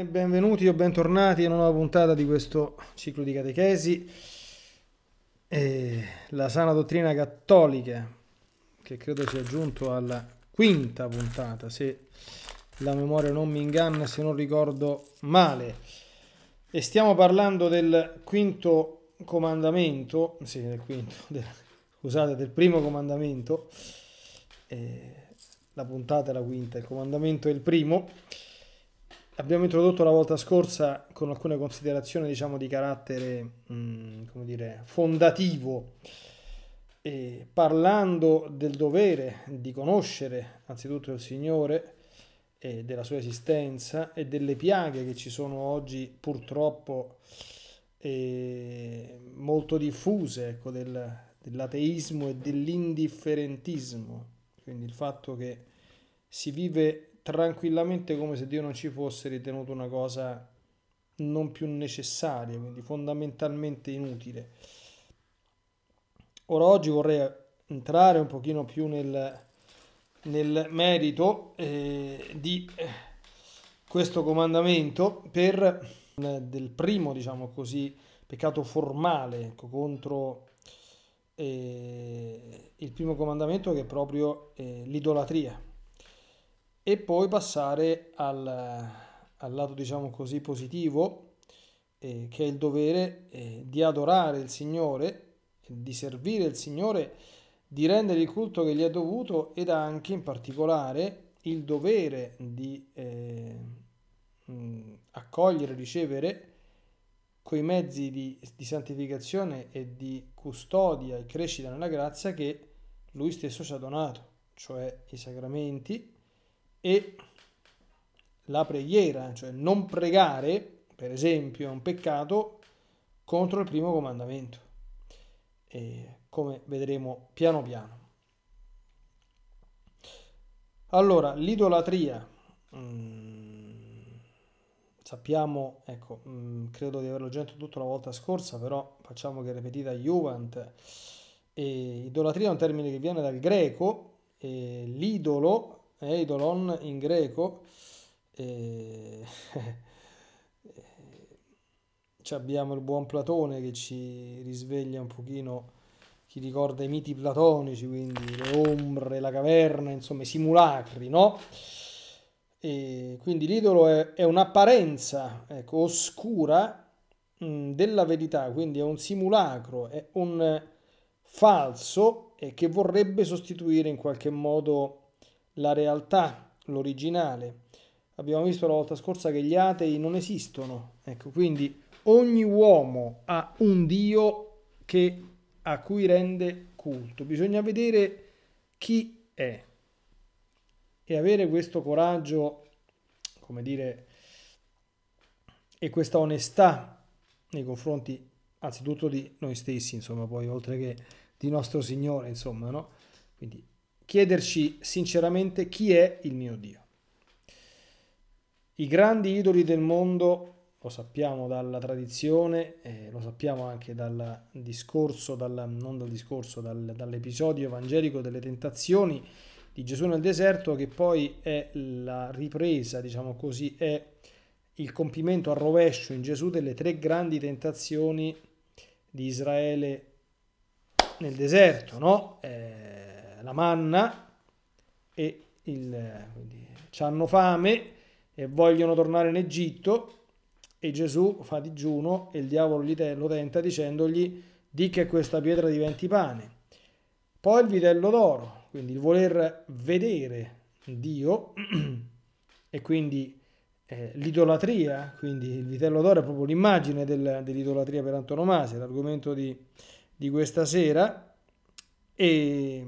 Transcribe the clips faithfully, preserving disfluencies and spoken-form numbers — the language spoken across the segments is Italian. Benvenuti o bentornati a una nuova puntata di questo ciclo di catechesi, e la sana dottrina cattolica, che credo sia giunto alla quinta puntata, se la memoria non mi inganna, se non ricordo male, e stiamo parlando del quinto comandamento, sì, del quinto, del, scusate, del primo comandamento, eh, la puntata è la quinta, il comandamento è il primo. Abbiamo introdotto la volta scorsa con alcune considerazioni, diciamo, di carattere mh, come dire, fondativo, e parlando del dovere di conoscere anzitutto il Signore e della sua esistenza e delle piaghe che ci sono oggi purtroppo eh, molto diffuse, ecco, del, dell'ateismo e dell'indifferentismo, quindi il fatto che si vive tranquillamente come se Dio non ci fosse ritenuto una cosa non più necessaria, quindi fondamentalmente inutile. Ora oggi vorrei entrare un pochino più nel, nel merito eh, di questo comandamento per del primo, diciamo così, peccato formale, ecco, contro eh, il primo comandamento, che è proprio eh, l'idolatria. E poi passare al, al lato, diciamo così, positivo, eh, che è il dovere eh, di adorare il Signore, di servire il Signore, di rendere il culto che gli è dovuto, ed anche in particolare il dovere di eh, accogliere, ricevere quei mezzi di, di santificazione e di custodia e crescita nella grazia che Lui stesso ci ha donato, cioè i sacramenti e la preghiera. Cioè non pregare, per esempio, è un peccato contro il primo comandamento, e come vedremo piano piano. Allora, l'idolatria, mh, sappiamo, ecco, mh, credo di averlo già detto la volta scorsa, però facciamo che ripetita Juvent, e idolatria è un termine che viene dal greco, e l'idolo, eidolon in greco, eh, eh, abbiamo il buon Platone che ci risveglia un pochino, chi ricorda i miti platonici, quindi le ombre, la caverna, insomma i simulacri, no? E quindi l'idolo è, è un'apparenza, ecco, oscura mh, della verità, quindi è un simulacro, è un falso eh, che vorrebbe sostituire in qualche modo la realtà, l'originale. Abbiamo visto la volta scorsa che gli atei non esistono, ecco, quindi ogni uomo ha un Dio che, a cui rende culto. Bisogna vedere chi è e avere questo coraggio, come dire, e questa onestà nei confronti anzitutto di noi stessi, insomma, poi oltre che di nostro Signore, insomma, no? Quindi chiederci sinceramente chi è il mio Dio. I grandi idoli del mondo, lo sappiamo dalla tradizione, eh, lo sappiamo anche dal discorso, dal, non dal discorso, dal, dall'episodio evangelico delle tentazioni di Gesù nel deserto, che poi è la ripresa, diciamo così, è il compimento a rovescio in Gesù delle tre grandi tentazioni di Israele nel deserto, no? Eh, la manna, e il, quindi, c'hanno fame e vogliono tornare in Egitto, e Gesù fa digiuno e il diavolo gli te, lo tenta dicendogli: di che questa pietra diventi pane. Poi il vitello d'oro, quindi il voler vedere Dio, e quindi eh, l'idolatria, quindi il vitello d'oro è proprio l'immagine del, dell'idolatria per antonomasia, l'argomento di, di questa sera, e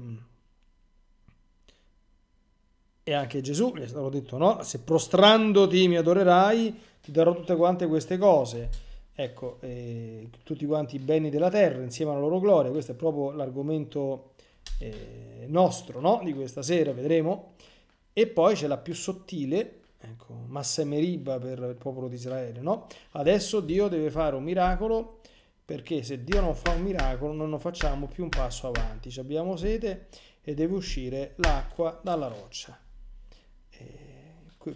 E anche Gesù gli è stato detto, no? Se prostrandoti mi adorerai, ti darò tutte quante queste cose. Ecco, eh, tutti quanti i beni della terra insieme alla loro gloria. Questo è proprio l'argomento eh, nostro, no? Di questa sera, vedremo. E poi c'è la più sottile, ecco, massa meriba per il popolo di Israele, no? Adesso Dio deve fare un miracolo, perché se Dio non fa un miracolo non lo facciamo più un passo avanti. Ci abbiamo sete e deve uscire l'acqua dalla roccia.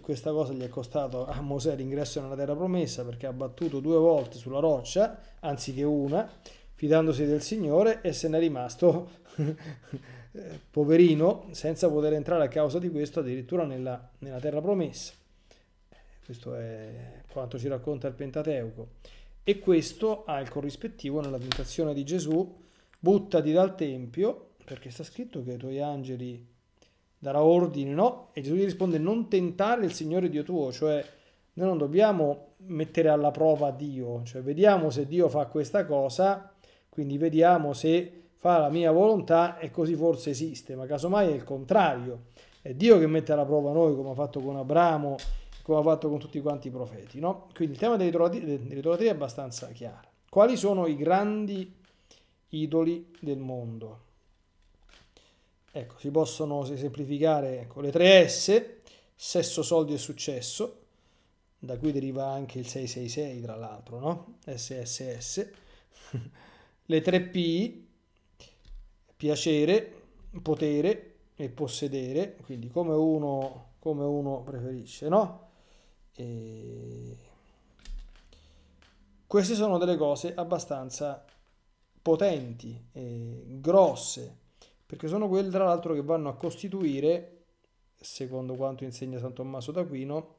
Questa cosa gli è costato a Mosè l'ingresso nella terra promessa, perché ha battuto due volte sulla roccia, anziché una, fidandosi del Signore, e se n'è rimasto poverino, senza poter entrare a causa di questo addirittura nella, nella terra promessa. Questo è quanto ci racconta il Pentateuco. E questo ha il corrispettivo nella tentazione di Gesù: buttati dal Tempio, perché sta scritto che i tuoi angeli darà ordine, no? E Gesù gli risponde: non tentare il Signore Dio tuo. Cioè, noi non dobbiamo mettere alla prova Dio, cioè vediamo se Dio fa questa cosa, quindi vediamo se fa la mia volontà e così forse esiste. Ma casomai è il contrario, è Dio che mette alla prova noi, come ha fatto con Abramo, come ha fatto con tutti quanti i profeti, no? Quindi il tema dell'idolatria è abbastanza chiaro. Quali sono i grandi idoli del mondo? Ecco, si possono semplificare con le tre S: sesso, soldi e successo, da cui deriva anche il sei sei sei, tra l'altro, no? S S S. Le tre P: piacere, potere e possedere, quindi come uno, come uno preferisce, no? E queste sono delle cose abbastanza potenti e grosse, perché sono quelle, tra l'altro, che vanno a costituire, secondo quanto insegna San Tommaso d'Aquino,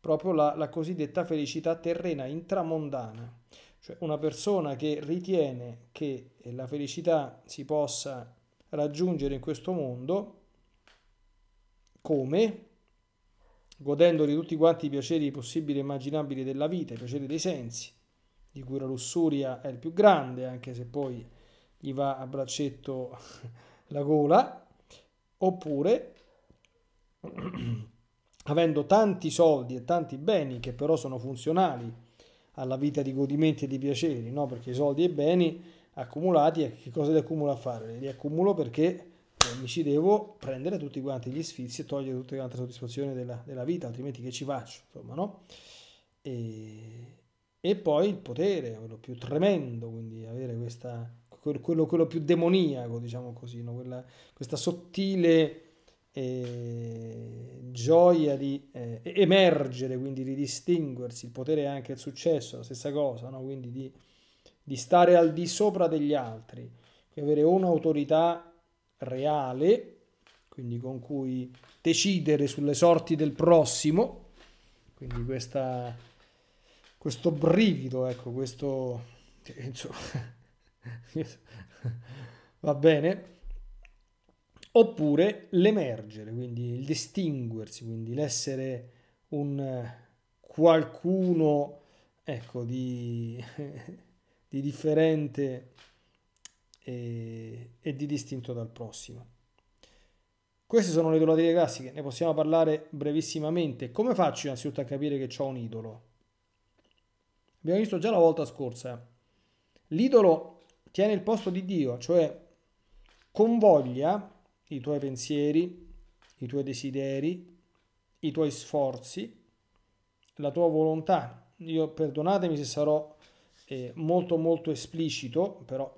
proprio la, la cosiddetta felicità terrena intramondana. Cioè, una persona che ritiene che la felicità si possa raggiungere in questo mondo, come? Godendo di tutti quanti i piaceri possibili e immaginabili della vita, i piaceri dei sensi, di cui la lussuria è il più grande, anche se poi gli va a braccetto la gola, oppure avendo tanti soldi e tanti beni che però sono funzionali alla vita di godimenti e di piaceri, no? Perché i soldi e i beni accumulati, che cosa li accumulo a fare? Li accumulo perché mi ci devo prendere tutti quanti gli sfizi e togliere tutte quante le soddisfazioni della, della vita, altrimenti che ci faccio, insomma, no? E, e poi il potere, quello più tremendo, quindi avere questa... Quello, quello più demoniaco, diciamo così, no? Quella, questa sottile eh, gioia di eh, emergere, quindi di distinguersi. Il potere è anche il successo, la stessa cosa, no? Quindi di, di stare al di sopra degli altri, di avere un'autorità reale, quindi con cui decidere sulle sorti del prossimo, quindi questa, questo brivido, ecco, questo... insomma, va bene. Oppure l'emergere, quindi il distinguersi, quindi l'essere un qualcuno, ecco, di, di differente e, e di distinto dal prossimo. Queste sono le idolatrie classiche, ne possiamo parlare brevissimamente. Come faccio innanzitutto a capire che ho un idolo? Abbiamo visto già la volta scorsa, l'idolo tiene il posto di Dio, cioè convoglia i tuoi pensieri, i tuoi desideri, i tuoi sforzi, la tua volontà. Io, perdonatemi se sarò eh, molto molto esplicito, però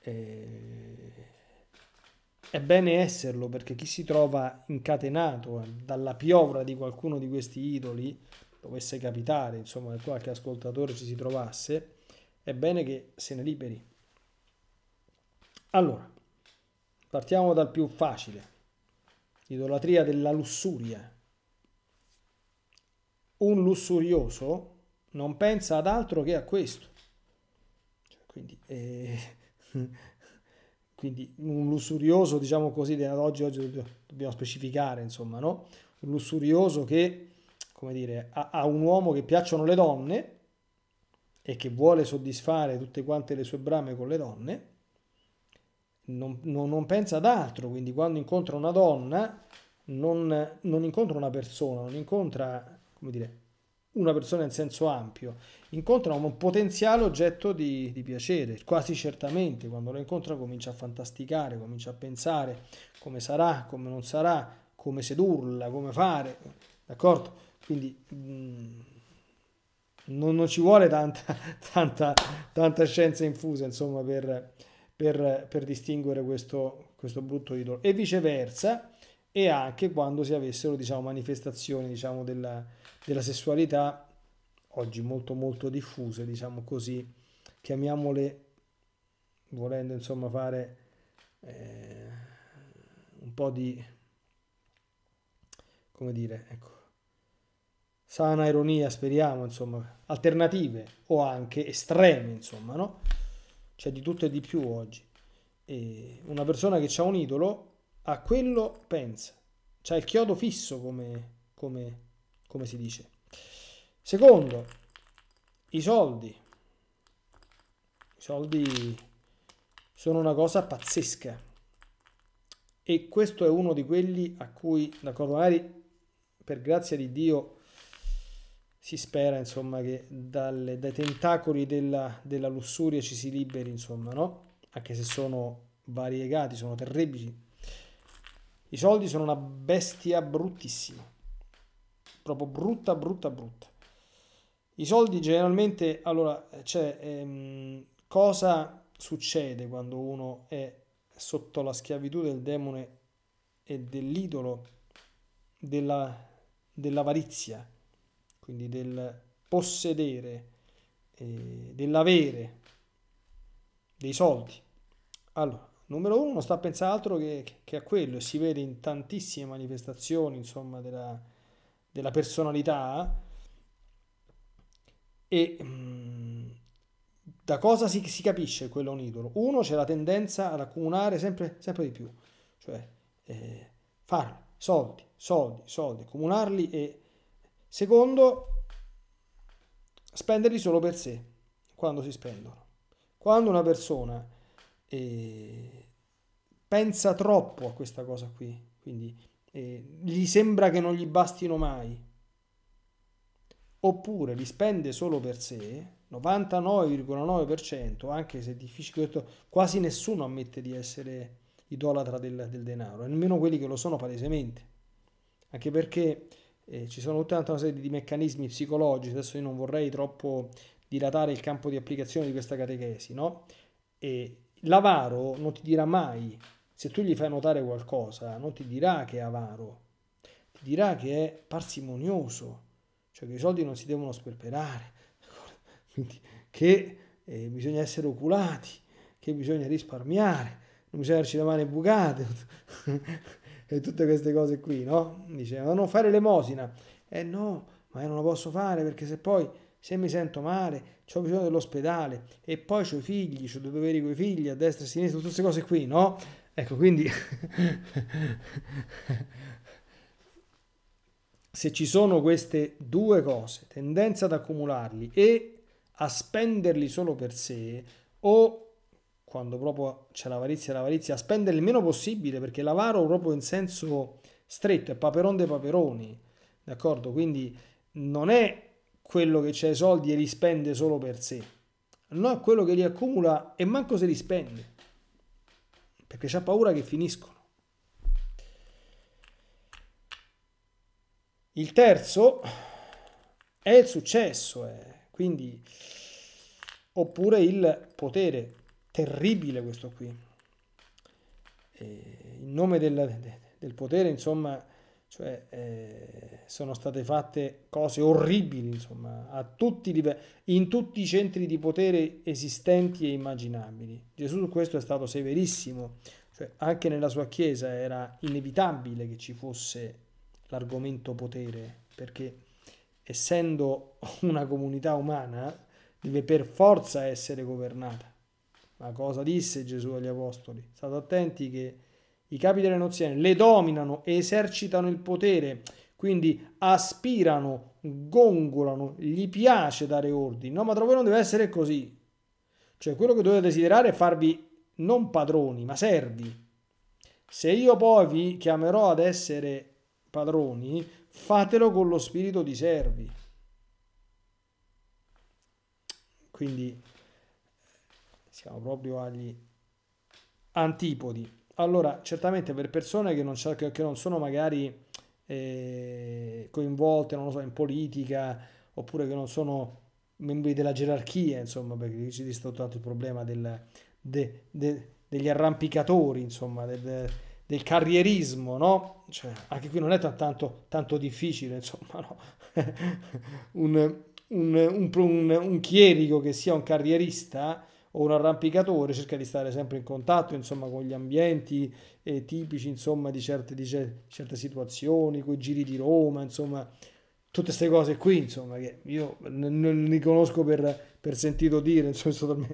eh, è bene esserlo, perché chi si trova incatenato dalla piovra di qualcuno di questi idoli, dovesse capitare, insomma, che qualche ascoltatore ci si trovasse, è bene che se ne liberi. Allora, partiamo dal più facile: idolatria della lussuria. Un lussurioso non pensa ad altro che a questo. Quindi, eh, quindi un lussurioso, diciamo così, ad oggi, oggi dobbiamo specificare, insomma, no? Un lussurioso che, come dire, ha, ha un uomo che piacciono le donne e che vuole soddisfare tutte quante le sue brame con le donne, non, non, non pensa ad altro. Quindi quando incontra una donna non, non incontra una persona, non incontra, come dire, una persona in senso ampio, incontra un potenziale oggetto di, di piacere, quasi certamente. Quando lo incontra comincia a fantasticare, comincia a pensare come sarà, come non sarà, come sedurla, come fare, d'accordo? Quindi... Mh, Non, non ci vuole tanta, tanta, tanta scienza infusa, insomma, per, per, per distinguere questo, questo brutto idolo. E viceversa, e anche quando si avessero, diciamo, manifestazioni, diciamo, della, della sessualità oggi molto molto diffuse, diciamo così, chiamiamole, volendo insomma fare eh, un po' di, come dire, ecco, sana ironia, speriamo, insomma, alternative o anche estreme, insomma, no? C'è di tutto e di più oggi. E una persona che ha un idolo, a quello pensa, c'ha il chiodo fisso, come, come, come si dice. Secondo, i soldi. I soldi sono una cosa pazzesca, e questo è uno di quelli a cui, d'accordo, magari per grazia di Dio si spera, insomma, che dalle, dai tentacoli della, della lussuria ci si liberi, insomma, no? Anche se sono variegati, sono terribili. I soldi sono una bestia bruttissima, proprio brutta, brutta, brutta. I soldi generalmente, allora, cioè, ehm, cosa succede quando uno è sotto la schiavitù del demone e dell'idolo, della, dell'avarizia, quindi del possedere, eh, dell'avere, dei soldi? Allora, numero uno, non sta a pensare altro che, che a quello, e si vede in tantissime manifestazioni, insomma, della, della personalità. E mh, da cosa si, si capisce quello è un idolo? Uno, c'è la tendenza ad accumulare sempre, sempre di più, cioè eh, farli, soldi, soldi, soldi, accumularli, e secondo, spenderli solo per sé, quando si spendono. Quando una persona E pensa troppo a questa cosa qui, quindi eh, gli sembra che non gli bastino mai, oppure li spende solo per sé, novantanove virgola nove per cento, anche se è difficile, questo, quasi nessuno ammette di essere idolatra del, del denaro, nemmeno quelli che lo sono palesemente, anche perché eh, ci sono tutta una serie di meccanismi psicologici. Adesso io non vorrei troppo dilatare il campo di applicazione di questa catechesi, no? E l'avaro non ti dirà mai, se tu gli fai notare qualcosa, non ti dirà che è avaro, ti dirà che è parsimonioso, cioè che i soldi non si devono sperperare, quindi che eh, bisogna essere oculati, che bisogna risparmiare, non bisogna averci le mani bucate e tutte queste cose qui, no? Dicevano, non fare l'emosina, eh no, ma io non lo posso fare perché se poi... se mi sento male, ho bisogno dell'ospedale, e poi ho i figli, ho dei doveri coi figli, a destra e a sinistra, tutte queste cose qui, no? Ecco, quindi se ci sono queste due cose, tendenza ad accumularli e a spenderli solo per sé, o quando proprio c'è l'avarizia, l'avarizia, a spenderli il meno possibile, perché l'avaro proprio in senso stretto, è paperon dei paperoni, d'accordo? Quindi non è quello che c'ha i soldi e li spende solo per sé, no, è quello che li accumula e manco se li spende, perché c'ha paura che finiscono. Il terzo è il successo, eh. Quindi, oppure il potere, terribile questo qui, eh, in nome del, del potere, insomma, cioè eh, sono state fatte cose orribili, insomma, a tutti i livelli, in tutti i centri di potere esistenti e immaginabili. Gesù su questo è stato severissimo, cioè anche nella sua chiesa era inevitabile che ci fosse l'argomento potere, perché essendo una comunità umana deve per forza essere governata. Ma cosa disse Gesù agli apostoli? State attenti che i capi delle nazioni le dominano e esercitano il potere, quindi aspirano, gongolano, gli piace dare ordini. No, ma tra voi non deve essere così. Cioè, quello che dovete desiderare è farvi non padroni, ma servi. Se io poi vi chiamerò ad essere padroni, fatelo con lo spirito di servi. Quindi siamo proprio agli antipodi. Allora, certamente per persone che non, che non sono magari eh, coinvolte, non lo so, in politica, oppure che non sono membri della gerarchia, insomma, perché ci è stato il problema del, de, de, degli arrampicatori, insomma, del, del carrierismo, no? Cioè, anche qui non è tanto, tanto difficile, insomma, no? un, un, un, un, un chierico che sia un carrierista o un arrampicatore cerca di stare sempre in contatto, insomma, con gli ambienti eh, tipici, insomma, di certe, di certe situazioni, con i giri di Roma, insomma, tutte queste cose qui, insomma, che io non li conosco per, per sentito dire, insomma, sono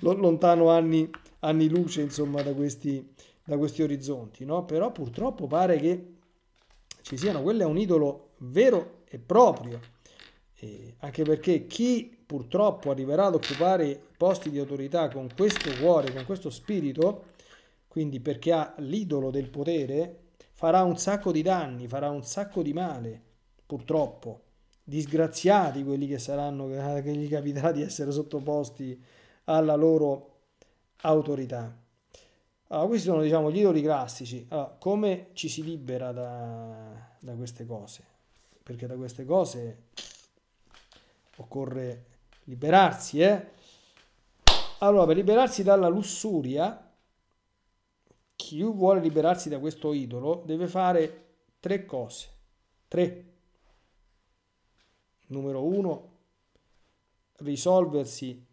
lontano anni, anni luce, insomma, da questi, da questi orizzonti, no? Però purtroppo pare che ci siano, quello è un idolo vero e proprio, eh, anche perché chi purtroppo arriverà ad occupare posti di autorità con questo cuore, con questo spirito, quindi perché ha l'idolo del potere, farà un sacco di danni, farà un sacco di male, purtroppo. Disgraziati quelli che saranno, che gli capiterà di essere sottoposti alla loro autorità. Allora, questi sono, diciamo, gli idoli classici. Allora, come ci si libera da, da queste cose? Perché da queste cose occorre liberarsi, eh? Allora, per liberarsi dalla lussuria, chi vuole liberarsi da questo idolo deve fare tre cose. Tre. Numero uno, risolversi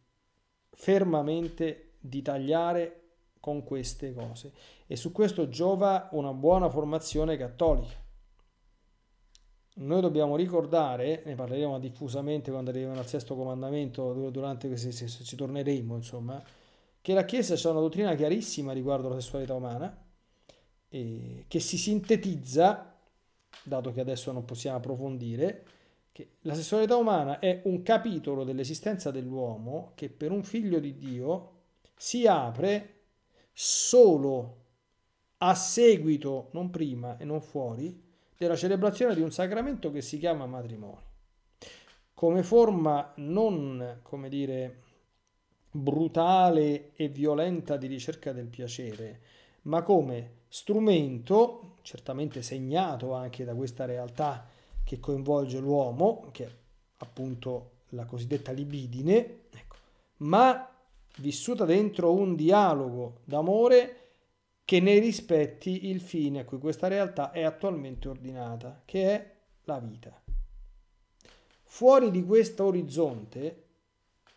fermamente di tagliare con queste cose. E su questo giova una buona formazione cattolica. Noi dobbiamo ricordare, ne parleremo diffusamente quando arriviamo al sesto comandamento, durante, se, se, se ci torneremo, insomma, che la Chiesa c'è una dottrina chiarissima riguardo alla sessualità umana, eh, che si sintetizza, dato che adesso non possiamo approfondire, che la sessualità umana è un capitolo dell'esistenza dell'uomo che per un figlio di Dio si apre solo a seguito, non prima e non fuori, della celebrazione di un sacramento che si chiama matrimonio, come forma non, come dire, brutale e violenta di ricerca del piacere, ma come strumento, certamente segnato anche da questa realtà che coinvolge l'uomo, che è appunto la cosiddetta libidine, ecco, ma vissuta dentro un dialogo d'amore che ne rispetti il fine a cui questa realtà è attualmente ordinata, che è la vita. Fuori di questo orizzonte,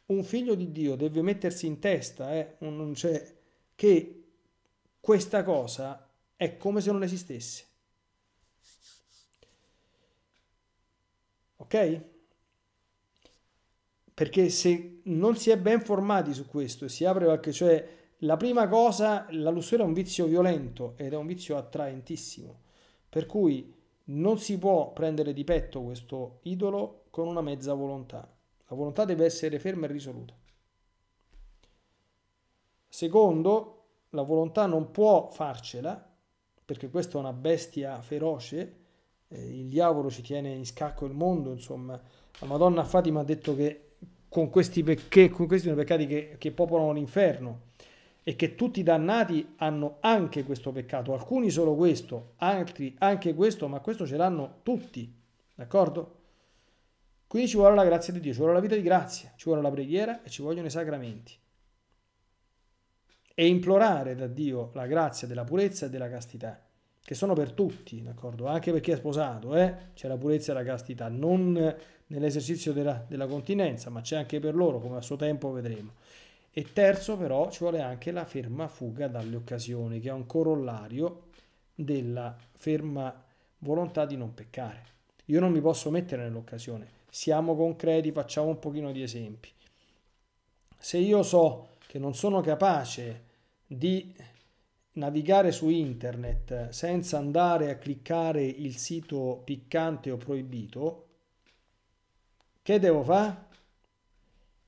un figlio di Dio deve mettersi in testa eh, un, cioè, che questa cosa è come se non esistesse. Ok? Perché se non si è ben formati su questo, si apre qualche... cioè, la prima cosa, la lussuria è un vizio violento ed è un vizio attraentissimo, per cui non si può prendere di petto questo idolo con una mezza volontà. La volontà deve essere ferma e risoluta. Secondo, la volontà non può farcela, perché questa è una bestia feroce, eh, il diavolo ci tiene in scacco il mondo, insomma. La Madonna Fatima ha detto che con questi, pecche, con questi sono peccati che, che popolano l'inferno, e che tutti i dannati hanno anche questo peccato, alcuni solo questo, altri anche questo, ma questo ce l'hanno tutti, d'accordo? Quindi ci vuole la grazia di Dio, ci vuole la vita di grazia, ci vuole la preghiera e ci vogliono i sacramenti. E implorare da Dio la grazia della purezza e della castità, che sono per tutti, d'accordo? Anche per chi è sposato, eh? C'è la purezza e la castità, non nell'esercizio della, della continenza, ma c'è anche per loro, come a suo tempo vedremo. E terzo, però, ci vuole anche la ferma fuga dalle occasioni, che è un corollario della ferma volontà di non peccare. Io non mi posso mettere nell'occasione. Siamo concreti, facciamo un pochino di esempi. Se io so che non sono capace di navigare su internet senza andare a cliccare il sito piccante o proibito, che devo fare?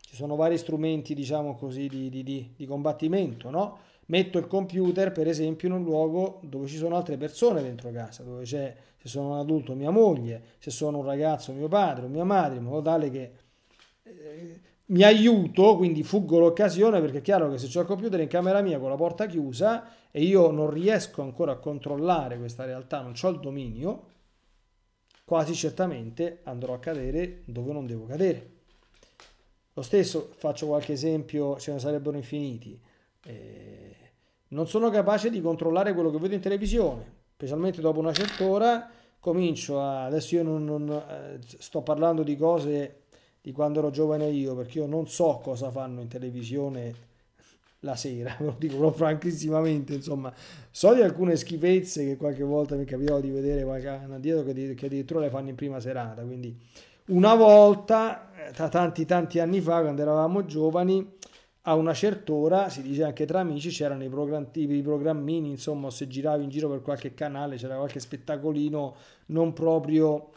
Ci sono vari strumenti, diciamo così, di, di, di, di combattimento, no? Metto il computer, per esempio, in un luogo dove ci sono altre persone dentro casa, dove c'è, se sono un adulto, mia moglie, se sono un ragazzo, mio padre, mia madre, in modo tale che eh, mi aiuto, quindi fuggo l'occasione, perché è chiaro che se c'ho il computer in camera mia con la porta chiusa e io non riesco ancora a controllare questa realtà, non c'ho il dominio, quasi certamente andrò a cadere dove non devo cadere. Lo stesso, faccio qualche esempio, ce ne sarebbero infiniti, eh, Non sono capace di controllare quello che vedo in televisione, specialmente dopo una certa ora comincio a... Adesso io non, non sto parlando di cose di quando ero giovane io, perché io non so cosa fanno in televisione la sera, lo dico franchissimamente, insomma, so di alcune schifezze che qualche volta mi capitava di vedere qualche anno dietro che, che addirittura le fanno in prima serata, quindi una volta, tanti tanti anni fa, quando eravamo giovani, a una certa ora, si dice anche tra amici, c'erano i, programm i programmini, insomma, se giravi in giro per qualche canale c'era qualche spettacolino non proprio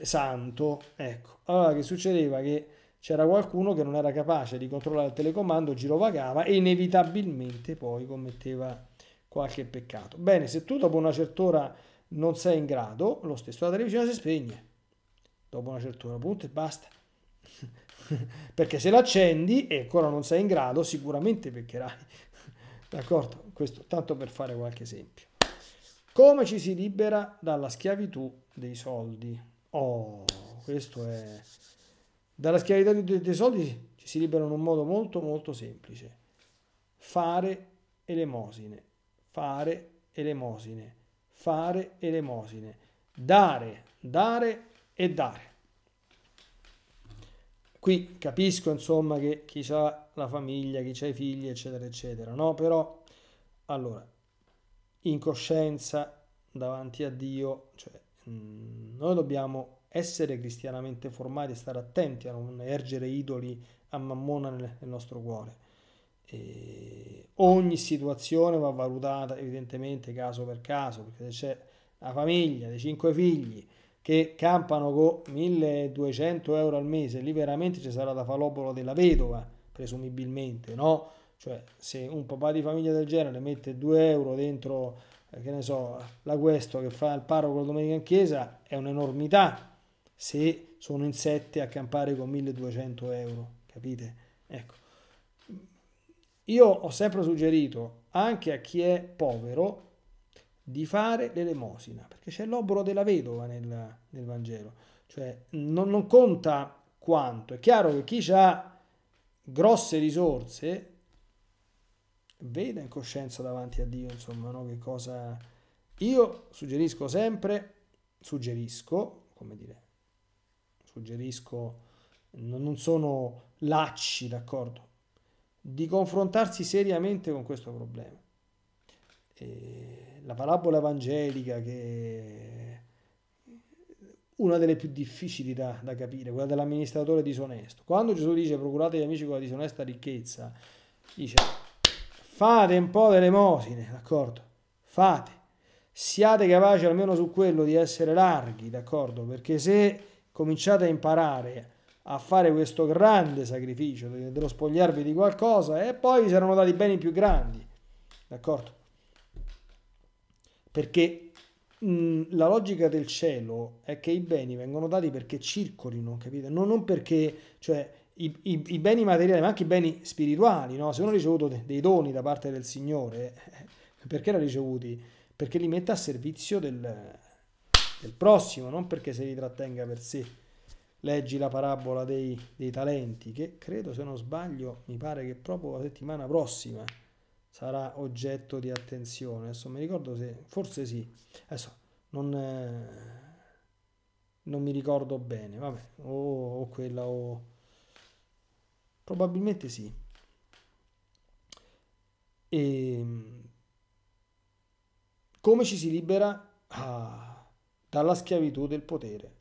santo, ecco. Allora che succedeva? Che c'era qualcuno che non era capace di controllare il telecomando, girovagava e inevitabilmente poi commetteva qualche peccato. Bene, se tu dopo una certa ora non sei in grado, lo stesso la televisione si spegne, dopo una certa ora, punto e basta. Perché se l'accendi e ancora non sei in grado, sicuramente peccherai, d'accordo? Questo tanto per fare qualche esempio. Come ci si libera dalla schiavitù dei soldi? Oh, questo è... Dalla schiavitù dei soldi ci si libera in un modo molto molto semplice. Fare elemosine, fare elemosine, fare elemosine, dare, dare e dare. Qui capisco, insomma, che chi ha la famiglia, chi ha i figli, eccetera, eccetera, no? Però, allora, in coscienza, davanti a Dio, cioè, mh, noi dobbiamo essere cristianamente formati e stare attenti a non ergere idoli a mammona nel, nel nostro cuore. E ogni situazione va valutata, evidentemente, caso per caso, perché se c'è la famiglia dei cinque figli che campano con milleduecento euro al mese, lì veramente ci sarà da falobolo della vedova, presumibilmente, no? Cioè, se un papà di famiglia del genere mette due euro dentro, eh, che ne so, la questo che fa il parroco la domenica in chiesa, è un'enormità, se sono in sette a campare con milleduecento euro, capite? Ecco, io ho sempre suggerito, anche a chi è povero, di fare l'elemosina, perché c'è l'obolo della vedova nel, nel Vangelo, cioè non, non conta quanto. È chiaro che chi ha grosse risorse veda in coscienza davanti a Dio, insomma, no? Che cosa... Io suggerisco sempre, suggerisco, come dire, suggerisco, non sono lacci, d'accordo, di confrontarsi seriamente con questo problema. E... La parabola evangelica, che è una delle più difficili da, da capire, quella dell'amministratore disonesto. Quando Gesù dice procurate gli amici con la disonesta ricchezza, dice fate un po' d'elemosine, d'accordo? Fate. Siate capaci almeno su quello di essere larghi, d'accordo? Perché se cominciate a imparare a fare questo grande sacrificio dello spogliarvi di qualcosa, e eh, poi vi saranno dati beni più grandi, d'accordo? Perché mh, la logica del cielo è che i beni vengono dati perché circolino, capite? Non, non perché, cioè, i, i, i beni materiali, ma anche i beni spirituali, no? Se uno ha ricevuto de, dei doni da parte del Signore, eh, perché li ha ricevuti? Perché li metta a servizio del, del prossimo, non perché se li trattenga per sé. Leggi la parabola dei, dei talenti, che credo, se non sbaglio, mi pare che proprio la settimana prossima sarà oggetto di attenzione. Adesso mi ricordo se, forse sì, adesso non, eh, non mi ricordo bene, vabbè, o, o quella o probabilmente sì. E come ci si libera ah, dalla schiavitù del potere?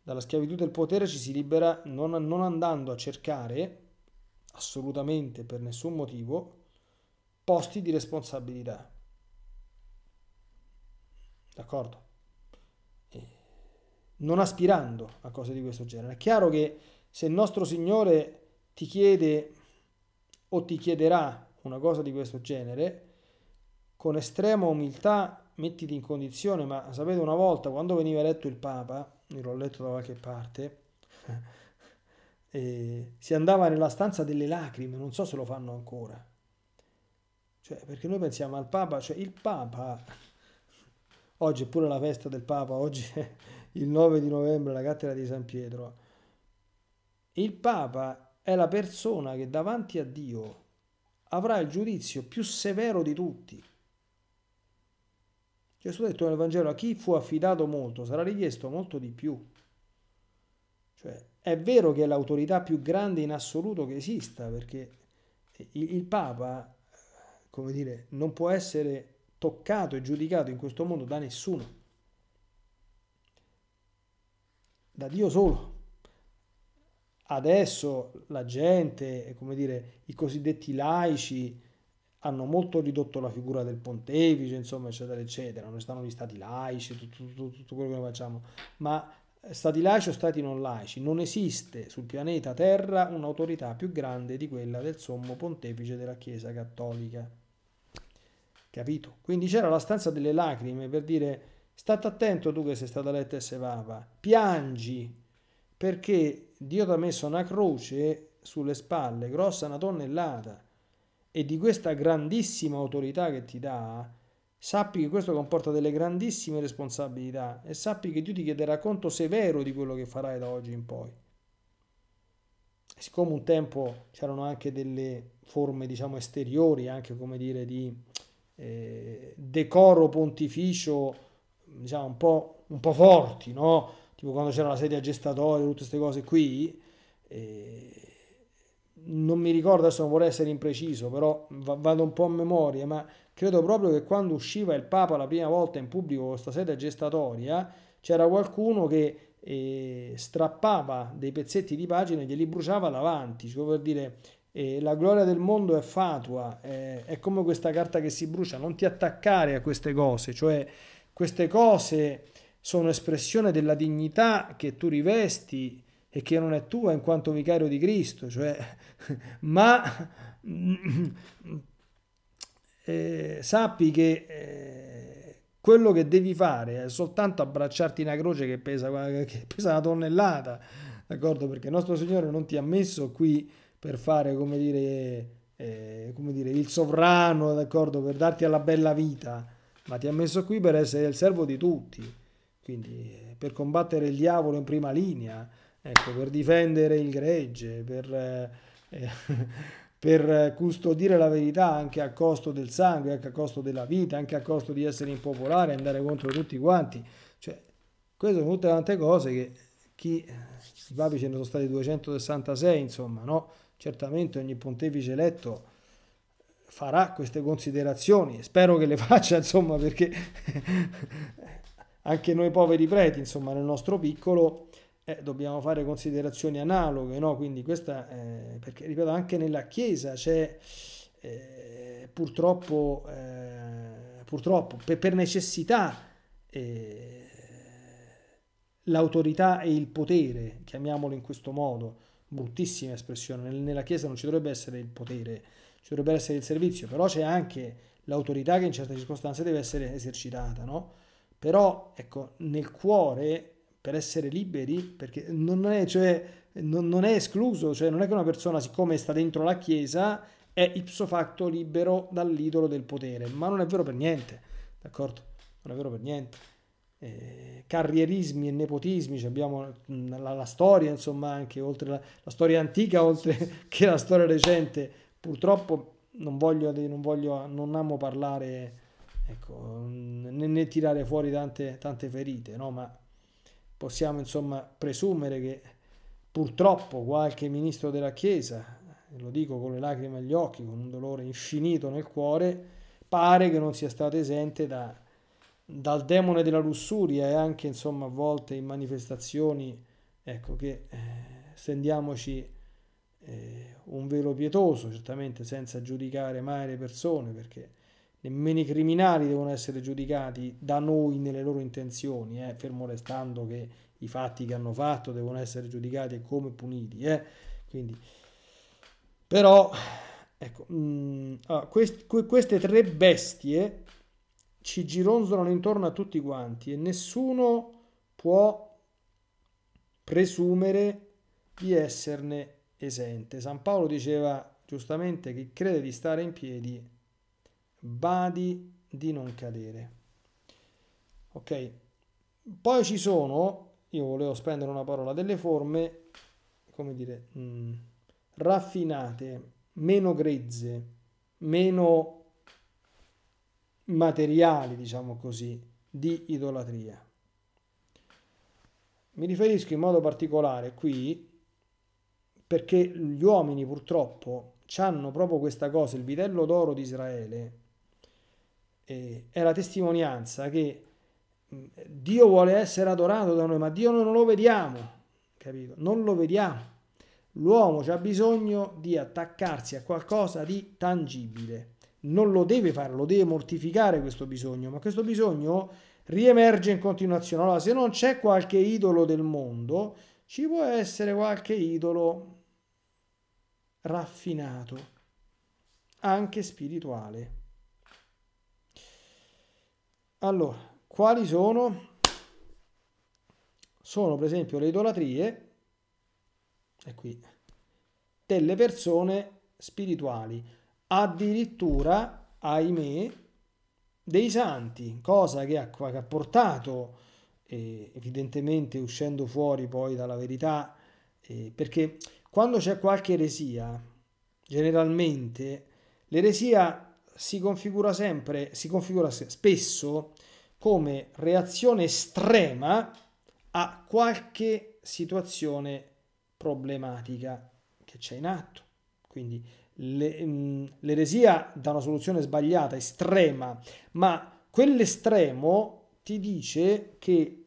Dalla schiavitù del potere ci si libera non, non andando a cercare assolutamente per nessun motivo posti di responsabilità, d'accordo? Non aspirando a cose di questo genere. È chiaro che se il nostro Signore ti chiede o ti chiederà una cosa di questo genere, con estrema umiltà mettiti in condizione. Ma sapete, una volta quando veniva eletto il Papa, io l'ho letto da qualche parte, e si andava nella stanza delle lacrime, non so se lo fanno ancora. Cioè, perché noi pensiamo al Papa, cioè il Papa, oggi è pure la festa del Papa, oggi è il nove di novembre, la cattedra di San Pietro. Il Papa è la persona che davanti a Dio avrà il giudizio più severo di tutti. Gesù ha detto nel Vangelo: a chi fu affidato molto sarà richiesto molto di più. Cioè, è vero che è l'autorità più grande in assoluto che esista, perché il Papa, come dire, non può essere toccato e giudicato in questo mondo da nessuno, da Dio solo. Adesso la gente, come dire, i cosiddetti laici hanno molto ridotto la figura del pontefice, insomma, eccetera, eccetera. Noi stanno gli stati laici, tutto, tutto, tutto quello che noi facciamo, ma stati laici o stati non laici, non esiste sul pianeta Terra un'autorità più grande di quella del sommo pontefice della Chiesa Cattolica. Capito? Quindi c'era la stanza delle lacrime per dire: state attento tu che sei stata eletta a essere Papa, piangi, perché Dio ti ha messo una croce sulle spalle, grossa una tonnellata, e di questa grandissima autorità che ti dà, sappi che questo comporta delle grandissime responsabilità, e sappi che Dio ti chiederà conto severo di quello che farai da oggi in poi. E siccome un tempo c'erano anche delle forme, diciamo, esteriori, anche, come dire, di eh, decoro pontificio, diciamo, un po', un po' forti, no? Tipo quando c'era la sedia gestatoria, tutte queste cose qui, eh, non mi ricordo, adesso non vorrei essere impreciso, però vado un po' a memoria, ma credo proprio che quando usciva il Papa la prima volta in pubblico con questa sedia gestatoria, c'era qualcuno che eh, strappava dei pezzetti di pagina e glieli bruciava davanti, cioè per dire, eh, la gloria del mondo è fatua, eh, è come questa carta che si brucia, non ti attaccare a queste cose, cioè queste cose sono espressione della dignità che tu rivesti e che non è tua in quanto vicario di Cristo, cioè, ma eh, sappi che eh, quello che devi fare è soltanto abbracciarti una croce che pesa, che pesa una tonnellata, d'accordo? Perché nostro Signore non ti ha messo qui per fare, come dire, eh, come dire, il sovrano, d'accordo? Per darti alla bella vita, ma ti ha messo qui per essere il servo di tutti. Quindi per combattere il diavolo in prima linea, ecco, per difendere il gregge, per, eh, per custodire la verità anche a costo del sangue, anche a costo della vita, anche a costo di essere impopolare, andare contro tutti quanti. Cioè, queste sono tutte tante cose che chi, i papi ce ne sono stati duecentosessantasei, insomma, no? Certamente ogni pontefice eletto farà queste considerazioni, spero che le faccia, insomma, perché anche noi poveri preti, insomma, nel nostro piccolo eh, dobbiamo fare considerazioni analoghe, no? Quindi questa, eh, perché ripeto, anche nella Chiesa c'è eh, purtroppo, eh, purtroppo per, per necessità eh, l'autorità e il potere, chiamiamolo in questo modo, bruttissima espressione, nella Chiesa non ci dovrebbe essere il potere, ci dovrebbe essere il servizio, però c'è anche l'autorità che in certe circostanze deve essere esercitata, no? Però, ecco, nel cuore, per essere liberi, perché non è, cioè, non, non è escluso, cioè non è che una persona, siccome sta dentro la Chiesa, è ipso facto libero dall'idolo del potere, ma non è vero per niente, d'accordo? Non è vero per niente. Eh, carrierismi e nepotismi, cioè abbiamo la, la storia, insomma, anche oltre la, la storia antica, oltre che la storia recente, purtroppo non voglio, non voglio, non amo parlare... Ecco, né, né tirare fuori tante, tante ferite, no? Ma possiamo, insomma, presumere che purtroppo qualche ministro della Chiesa, e lo dico con le lacrime agli occhi, con un dolore infinito nel cuore, pare che non sia stato esente da, dal demone della lussuria, e anche, insomma, a volte in manifestazioni, ecco, che eh, stendiamoci eh, un velo pietoso, certamente senza giudicare mai le persone, perché nemmeno i criminali devono essere giudicati da noi nelle loro intenzioni, eh? Fermo restando che i fatti che hanno fatto devono essere giudicati e come puniti. Eh? Quindi, però, ecco, mh, allora, quest, que, queste tre bestie ci gironzolano intorno a tutti quanti e nessuno può presumere di esserne esente. San Paolo diceva giustamente: chi crede di stare in piedi, badi di non cadere. Ok, poi ci sono, io volevo spendere una parola, delle forme, come dire, mh, raffinate, meno grezze, meno materiali, diciamo così, di idolatria. Mi riferisco in modo particolare qui perché gli uomini purtroppo hanno proprio questa cosa. Il vitello d'oro di Israele eh, è la testimonianza che Dio vuole essere adorato da noi, ma Dio noi non lo vediamo, capito? Non lo vediamo. L'uomo ha bisogno di attaccarsi a qualcosa di tangibile. Non lo deve fare, lo deve mortificare questo bisogno, ma questo bisogno riemerge in continuazione. Allora, se non c'è qualche idolo del mondo, ci può essere qualche idolo raffinato, anche spirituale. Allora, quali sono? Sono per esempio le idolatrie, e qui, delle persone spirituali, addirittura, ahimè, dei santi, cosa che ha, che ha portato eh, evidentemente uscendo fuori poi dalla verità, eh, perché quando c'è qualche eresia, generalmente l'eresia si configura sempre, si configura spesso come reazione estrema a qualche situazione problematica che c'è in atto. Quindi l'eresia dà una soluzione sbagliata, estrema, ma quell'estremo ti dice che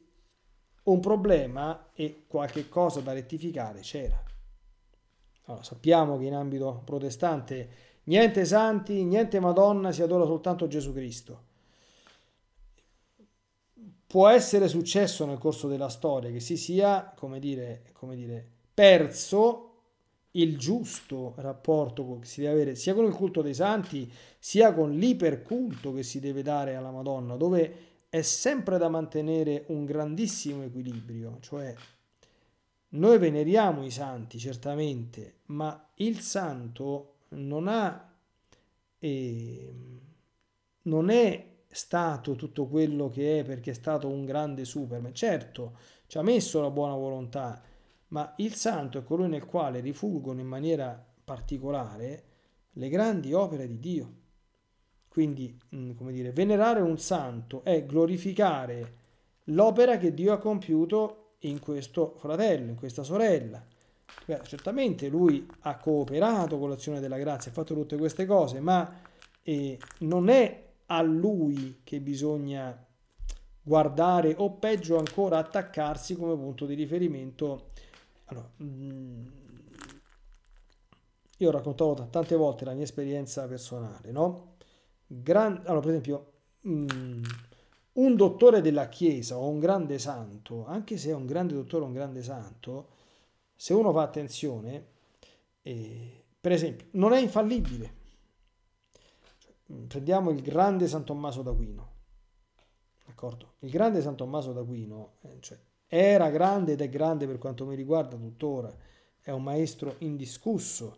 un problema e qualche cosa da rettificare c'era. Allora, sappiamo che in ambito protestante niente santi, niente Madonna, si adora soltanto Gesù Cristo. Può essere successo nel corso della storia che si sia, come dire, come dire, perso il giusto rapporto che si deve avere sia con il culto dei santi sia con l'iperculto che si deve dare alla Madonna, dove è sempre da mantenere un grandissimo equilibrio, cioè noi veneriamo i santi certamente, ma il santo non ha eh, non è stato tutto quello che è perché è stato un grande Superman. Certo, ci ha messo la buona volontà, ma il santo è colui nel quale rifulgono in maniera particolare le grandi opere di Dio. Quindi, come dire, venerare un santo è glorificare l'opera che Dio ha compiuto in questo fratello, in questa sorella. Beh, certamente lui ha cooperato con l'azione della grazia, ha fatto tutte queste cose, ma eh, non è a lui che bisogna guardare o peggio ancora attaccarsi come punto di riferimento. Allora, io ho raccontato tante volte la mia esperienza personale, no? Gran, allora, per esempio, un dottore della Chiesa o un grande santo, anche se è un grande dottore o un grande santo, se uno fa attenzione, eh, per esempio, non è infallibile. Prendiamo il grande San Tommaso d'Aquino, d'accordo? Il grande San Tommaso d'Aquino, eh, cioè, era grande ed è grande per quanto mi riguarda tuttora, è un maestro indiscusso,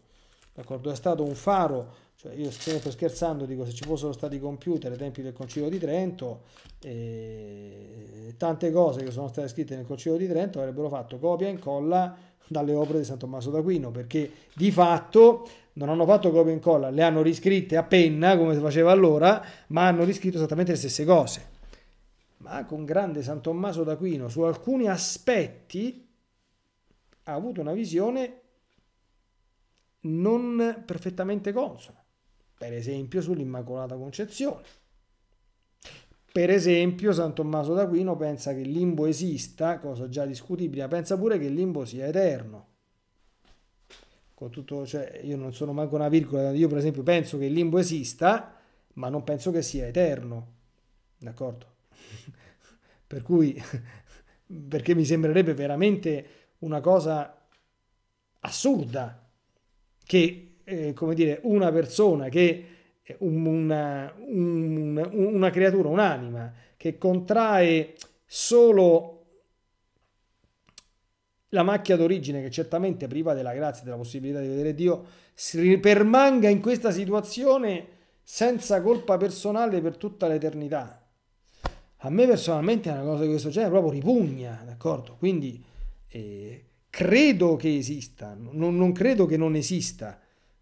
d'accordo? È stato un faro, cioè io sempre scherzando dico, se ci fossero stati i computer ai tempi del Concilio di Trento, eh, tante cose che sono state scritte nel Concilio di Trento avrebbero fatto copia e incolla dalle opere di San Tommaso d'Aquino, perché di fatto non hanno fatto copia e incolla, le hanno riscritte a penna come si faceva allora, ma hanno riscritto esattamente le stesse cose. Ma con grande San Tommaso d'Aquino su alcuni aspetti ha avuto una visione non perfettamente consona, per esempio sull'Immacolata Concezione. Per esempio San Tommaso d'Aquino pensa che il limbo esista, cosa già discutibile, pensa pure che il limbo sia eterno. Con tutto, cioè, io non sono manco una virgola, io per esempio penso che il limbo esista, ma non penso che sia eterno, d'accordo? Per cui, perché mi sembrerebbe veramente una cosa assurda che, eh, come dire, una persona, che una, un, una creatura, un'anima, che contrae solo la macchia d'origine, che certamente priva della grazia e della possibilità di vedere Dio, si permanga in questa situazione senza colpa personale per tutta l'eternità. A me personalmente una cosa di questo genere proprio ripugna, d'accordo? Quindi eh, credo che esista, non, non credo che non esista,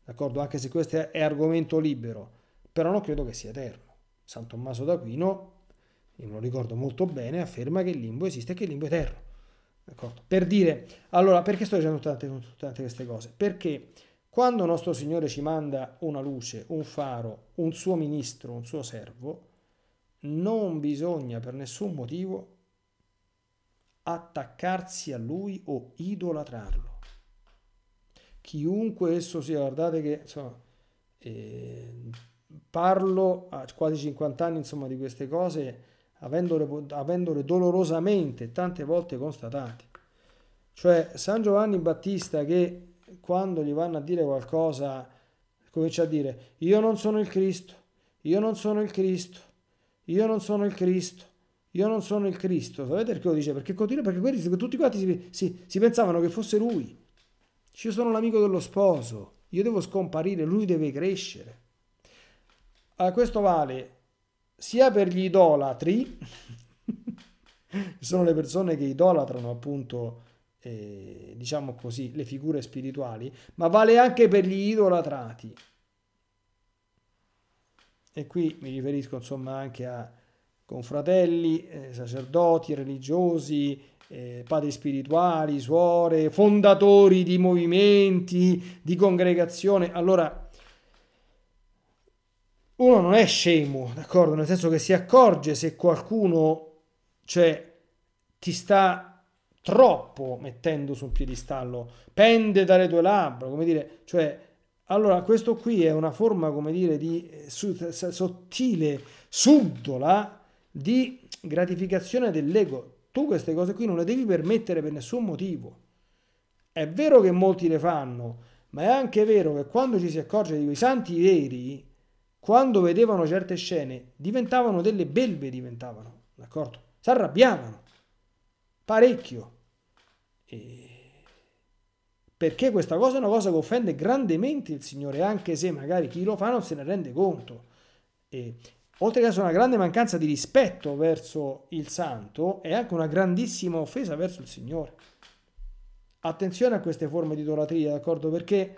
d'accordo? Anche se questo è argomento libero, però non credo che sia eterno. San Tommaso d'Aquino, io me lo ricordo molto bene, afferma che il limbo esiste e che il limbo è eterno, d'accordo? Per dire, allora, perché sto dicendo tante, tante queste cose? Perché quando nostro Signore ci manda una luce, un faro, un suo ministro, un suo servo, non bisogna per nessun motivo attaccarsi a lui o idolatrarlo. Chiunque esso sia, guardate che insomma, eh, parlo a quasi cinquanta anni insomma, di queste cose, avendole, avendole dolorosamente tante volte constatate. Cioè San Giovanni Battista, che quando gli vanno a dire qualcosa comincia a dire io non sono il Cristo, io non sono il Cristo, io non sono il Cristo, io non sono il Cristo. Sapete perché lo dice? Perché continua, perché quelli, tutti quanti si, si, si pensavano che fosse lui. Io sono l'amico dello sposo, io devo scomparire, lui deve crescere. Allora, questo vale sia per gli idolatri, ci sono le persone che idolatrano appunto, eh, diciamo così, le figure spirituali, ma vale anche per gli idolatrati. E qui mi riferisco insomma anche a confratelli, eh, sacerdoti, religiosi, Eh, padri spirituali, suore, fondatori di movimenti, di congregazione. Allora, uno non è scemo, d'accordo? Nel senso che si accorge se qualcuno, cioè, ti sta troppo mettendo su un piedistallo, pende dalle tue labbra, come dire, cioè, allora questo qui è una forma, come dire, di eh, sottile, subdola di gratificazione dell'ego. Tu queste cose qui non le devi permettere per nessun motivo. È vero che molti le fanno, ma è anche vero che quando ci si accorge di quei santi veri, quando vedevano certe scene, diventavano delle belve, diventavano, d'accordo? Si arrabbiavano, parecchio. E... perché questa cosa è una cosa che offende grandemente il Signore, anche se magari chi lo fa non se ne rende conto. E... oltre che una grande mancanza di rispetto verso il santo, è anche una grandissima offesa verso il Signore. Attenzione a queste forme di idolatria, d'accordo? Perché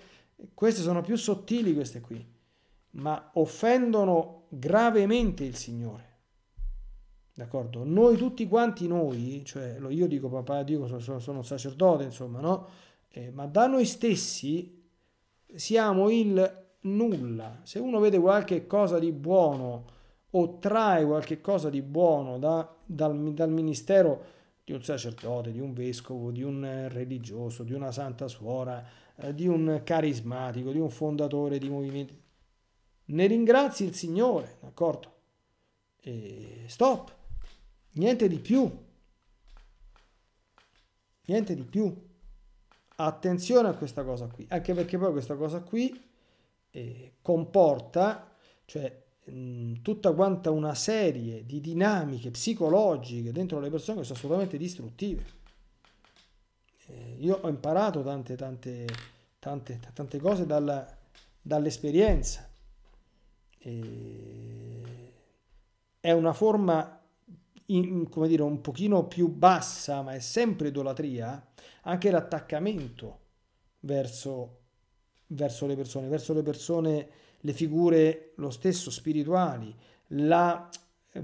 queste sono più sottili, queste qui, ma offendono gravemente il Signore, d'accordo? Noi tutti quanti noi, cioè io dico papà, dico sono, sono un sacerdote, insomma, no? Eh, ma da noi stessi siamo il nulla. Se uno vede qualche cosa di buono o trae qualche cosa di buono da, dal, dal ministero di un sacerdote, di un vescovo, di un religioso, di una santa suora, eh, di un carismatico, di un fondatore di movimenti, ne ringrazi il Signore, d'accordo? E stop, niente di più, niente di più. Attenzione a questa cosa qui, anche perché poi questa cosa qui eh, comporta, cioè tutta quanta una serie di dinamiche psicologiche dentro le persone che sono assolutamente distruttive. Eh, io ho imparato tante tante tante, tante cose dalla, dall'esperienza. Eh, è una forma in, come dire, un pochino più bassa, ma è sempre idolatria, anche l'attaccamento verso verso le persone, verso le persone le figure lo stesso spirituali, la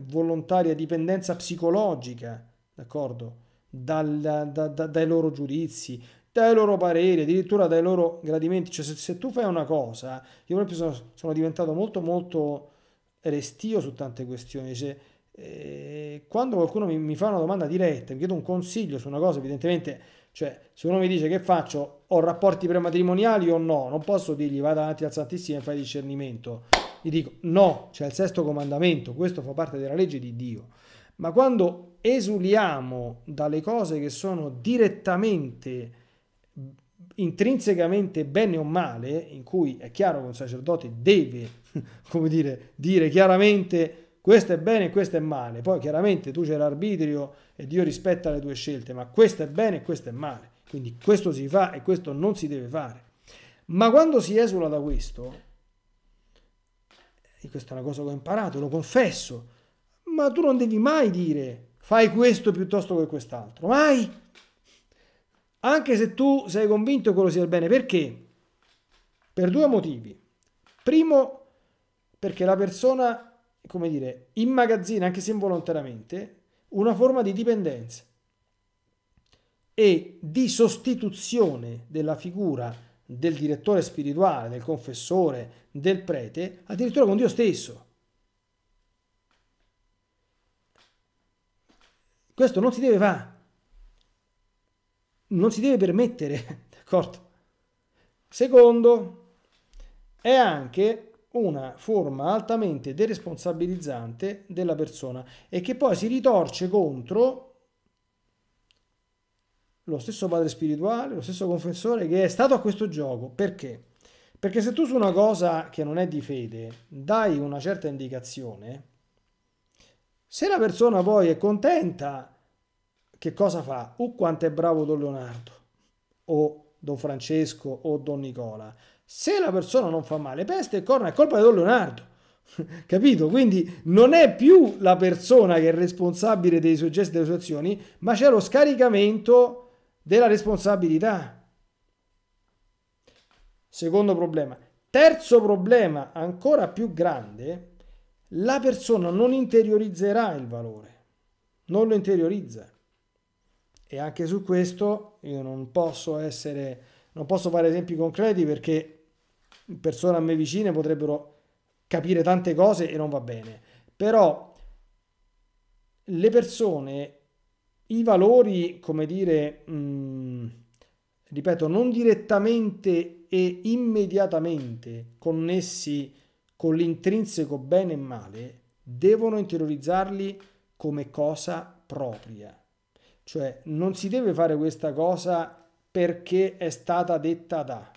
volontaria dipendenza psicologica, d'accordo, dal, da, da, dai loro giudizi, dai loro pareri, addirittura dai loro gradimenti. Cioè se, se tu fai una cosa, io proprio sono, sono diventato molto molto restio su tante questioni. Cioè, eh, quando qualcuno mi, mi fa una domanda diretta, mi chiede un consiglio su una cosa, evidentemente, cioè se uno mi dice che faccio, ho rapporti prematrimoniali o no, non posso dirgli vai davanti al Santissimo e fai discernimento, gli dico no, c'è il sesto comandamento, questo fa parte della legge di Dio. Ma quando esuliamo dalle cose che sono direttamente, intrinsecamente bene o male, in cui è chiaro che un sacerdote deve, come dire, dire chiaramente questo è bene e questo è male, poi chiaramente tu c'è l'arbitrio e Dio rispetta le tue scelte, ma questo è bene e questo è male, quindi questo si fa e questo non si deve fare. Ma quando si esula da questo, e questa è una cosa che ho imparato, lo confesso, ma tu non devi mai dire fai questo piuttosto che quest'altro, mai, anche se tu sei convinto che quello sia il bene. Perché? per due motivi. Primo, perché la persona, come dire, immagazzina, anche se involontariamente, una forma di dipendenza e di sostituzione della figura del direttore spirituale, del confessore, del prete, addirittura con Dio stesso. Questo non si deve fare, non si deve permettere, d'accordo? Secondo, è anche una forma altamente deresponsabilizzante della persona e che poi si ritorce contro lo stesso padre spirituale, lo stesso confessore che è stato a questo gioco. Perché? Perché se tu su una cosa che non è di fede dai una certa indicazione, se la persona poi è contenta, che cosa fa? Uh, quanto è bravo Don Leonardo, o Don Francesco, o Don Nicola. Se la persona non fa male, peste e corna, è colpa di Don Leonardo. Capito? Quindi non è più la persona che è responsabile dei suoi gesti e delle sue azioni, ma c'è lo scaricamento della responsabilità. Secondo problema. Terzo problema, ancora più grande. La persona non interiorizzerà il valore, non lo interiorizza. E anche su questo io non posso essere, non posso fare esempi concreti perché persone a me vicine potrebbero capire tante cose e non va bene. Però le persone, i valori, come dire, mh, ripeto, non direttamente e immediatamente connessi con l'intrinseco bene e male, devono interiorizzarli come cosa propria. Cioè non si deve fare questa cosa perché è stata detta da...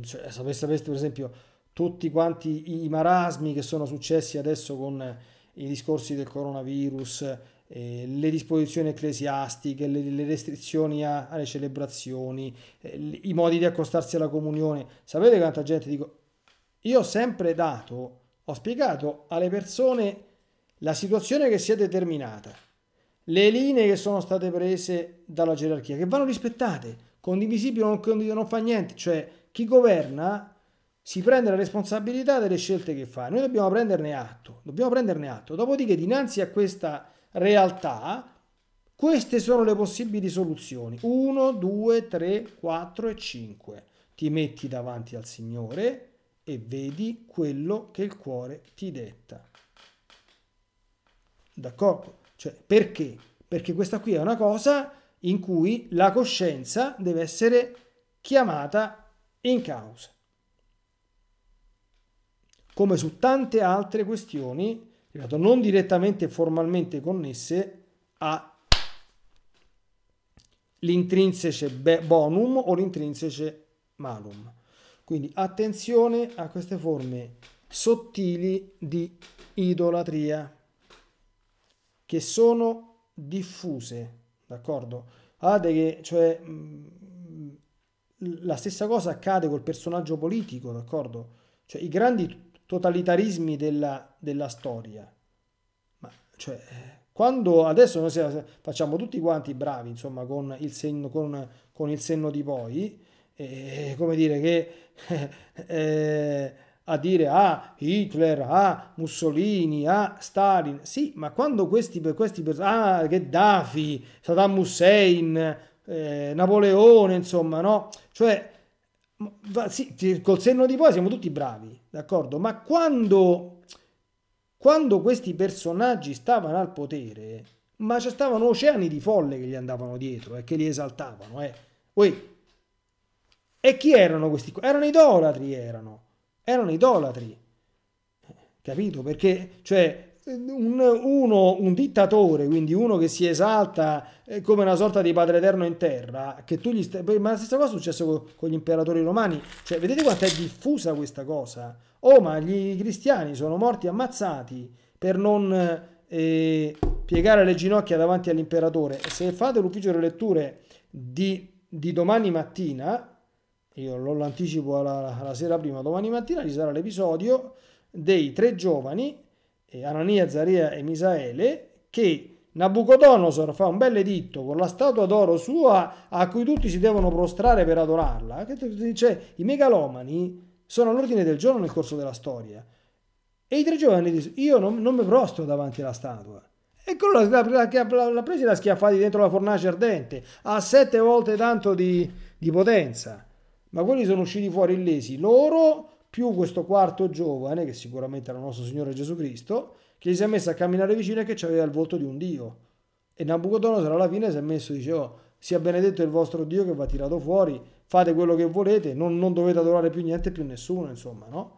Cioè, sapeste, sapeste per esempio tutti quanti i marasmi che sono successi adesso con i discorsi del coronavirus, Eh, le disposizioni ecclesiastiche, le, le restrizioni a, alle celebrazioni, eh, i modi di accostarsi alla comunione. Sapete quanta gente, dico, io ho sempre dato, ho spiegato alle persone la situazione che si è determinata, le linee che sono state prese dalla gerarchia, che vanno rispettate, condivisibili o non condivisibili non fa niente, cioè chi governa si prende la responsabilità delle scelte che fa, noi dobbiamo prenderne atto, dobbiamo prenderne atto, dopodiché dinanzi a questa realtà, queste sono le possibili soluzioni. uno, due, tre, quattro e cinque. Ti metti davanti al Signore e vedi quello che il cuore ti detta. D'accordo? Cioè, perché? Perché questa qui è una cosa in cui la coscienza deve essere chiamata in causa. Come su tante altre questioni non direttamente e formalmente connesse a l'intrinseco bonum o l'intrinseco malum. Quindi attenzione a queste forme sottili di idolatria che sono diffuse, d'accordo? Guardate che cioè, la stessa cosa accade col personaggio politico, d'accordo? Cioè i grandi totalitarismi della, della storia, ma cioè quando adesso noi facciamo tutti quanti bravi insomma con il senno, con, con il senno di poi, eh, come dire che eh, a dire ah Hitler, ah Mussolini, ah Stalin, sì, ma quando questi per questi ah Gheddafi, Saddam Hussein, eh, Napoleone, insomma, no, cioè sì, col senno di poi siamo tutti bravi, d'accordo? Ma quando, quando questi personaggi stavano al potere, ma ci stavano oceani di folle che gli andavano dietro e eh, che li esaltavano. Eh. Uè. E chi erano questi qua? Erano idolatri, erano. Erano idolatri. Capito? Perché, cioè, un, uno, un dittatore, quindi uno che si esalta come una sorta di padre eterno in terra, che tu gli stai... Ma la stessa cosa è successo con, con gli imperatori romani. Cioè, vedete quanto è diffusa questa cosa? Oh, ma gli cristiani sono morti ammazzati per non eh, piegare le ginocchia davanti all'imperatore. Se fate l'ufficio delle letture di, di domani mattina, io lo anticipo alla, alla sera prima, domani mattina ci sarà l'episodio dei tre giovani, eh, Anania, Zaria e Misaele, che Nabucodonosor fa un bel editto con la statua d'oro sua a cui tutti si devono prostrare per adorarla. Cioè, i megalomani sono all'ordine del giorno nel corso della storia. E i tre giovani dicono: io non, non mi prostro davanti alla statua. E quello l'ha presa e l'ha schiaffata dentro la fornace ardente, ha sette volte tanto di, di potenza. Ma quelli sono usciti fuori illesi, loro più questo quarto giovane, che sicuramente era il nostro Signore Gesù Cristo, che gli si è messo a camminare vicino e che aveva il volto di un dio. E Nabucodonosor alla fine si è messo e diceva: oh, sia benedetto il vostro Dio che va tirato fuori, fate quello che volete, non, non dovete adorare più niente e più nessuno, insomma, no?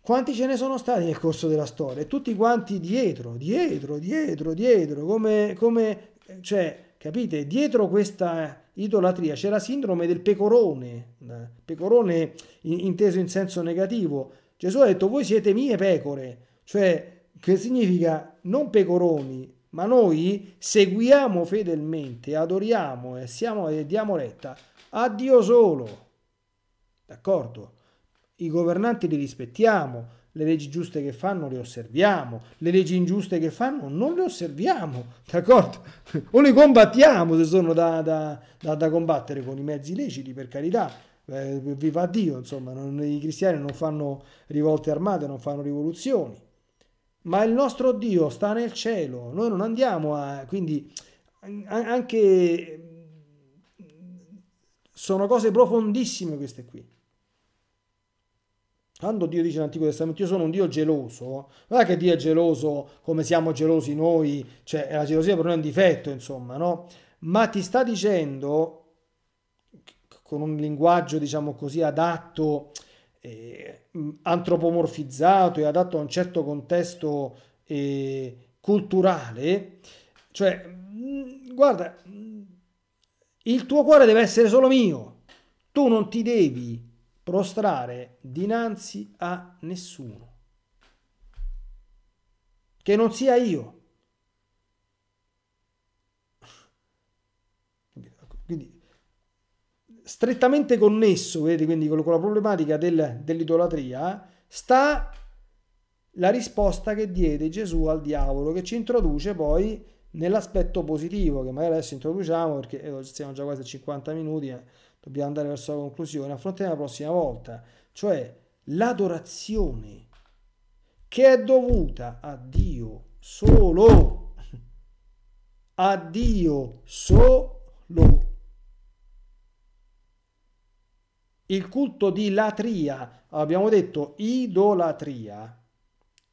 Quanti ce ne sono stati nel corso della storia? E tutti quanti dietro, dietro, dietro, dietro, come, come, cioè, capite? Dietro questa idolatria c'è la sindrome del pecorone, pecorone inteso in senso negativo. Gesù ha detto: voi siete mie pecore, cioè, che significa non pecoroni, ma noi seguiamo fedelmente, adoriamo e, siamo, e diamo retta a Dio solo, d'accordo? I governanti li rispettiamo, le leggi giuste che fanno le osserviamo, le leggi ingiuste che fanno non le osserviamo, d'accordo? O le combattiamo se sono da, da, da, da combattere con i mezzi leciti, per carità, eh, viva Dio, insomma, non, i cristiani non fanno rivolte armate, non fanno rivoluzioni, ma il nostro Dio sta nel cielo, noi non andiamo a... quindi anche... sono cose profondissime queste qui. Quando Dio dice nell'Antico Testamento: io sono un Dio geloso, non è che Dio è geloso come siamo gelosi noi, cioè la gelosia per noi è un difetto, insomma, no? Ma ti sta dicendo, con un linguaggio, diciamo così, adatto, eh, antropomorfizzato e adatto a un certo contesto eh, culturale, cioè, guarda, il tuo cuore deve essere solo mio, tu non ti devi prostrare dinanzi a nessuno che non sia io. Quindi strettamente connesso, vedete, quindi con la problematica del, dell'idolatria sta la risposta che diede Gesù al diavolo, che ci introduce poi nell'aspetto positivo, che magari adesso introduciamo perché siamo già quasi a cinquanta minuti, eh. Dobbiamo andare verso la conclusione, affrontiamo la prossima volta, cioè l'adorazione che è dovuta a Dio solo, a Dio solo. Il culto di latria, abbiamo detto idolatria,